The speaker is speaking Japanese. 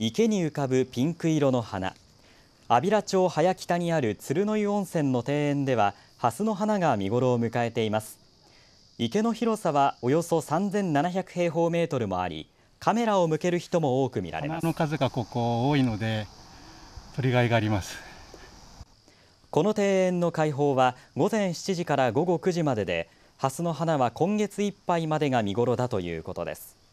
池に浮かぶピンク色の花。安平町早北にある鶴の湯温泉の庭園ではハスの花が見頃を迎えています。池の広さはおよそ3700平方メートルもあり、カメラを向ける人も多く見られます。花の数がここ多いので取りがいがあります。この庭園の開放は午前7時から午後9時までで、ハスの花は今月いっぱいまでが見頃だということです。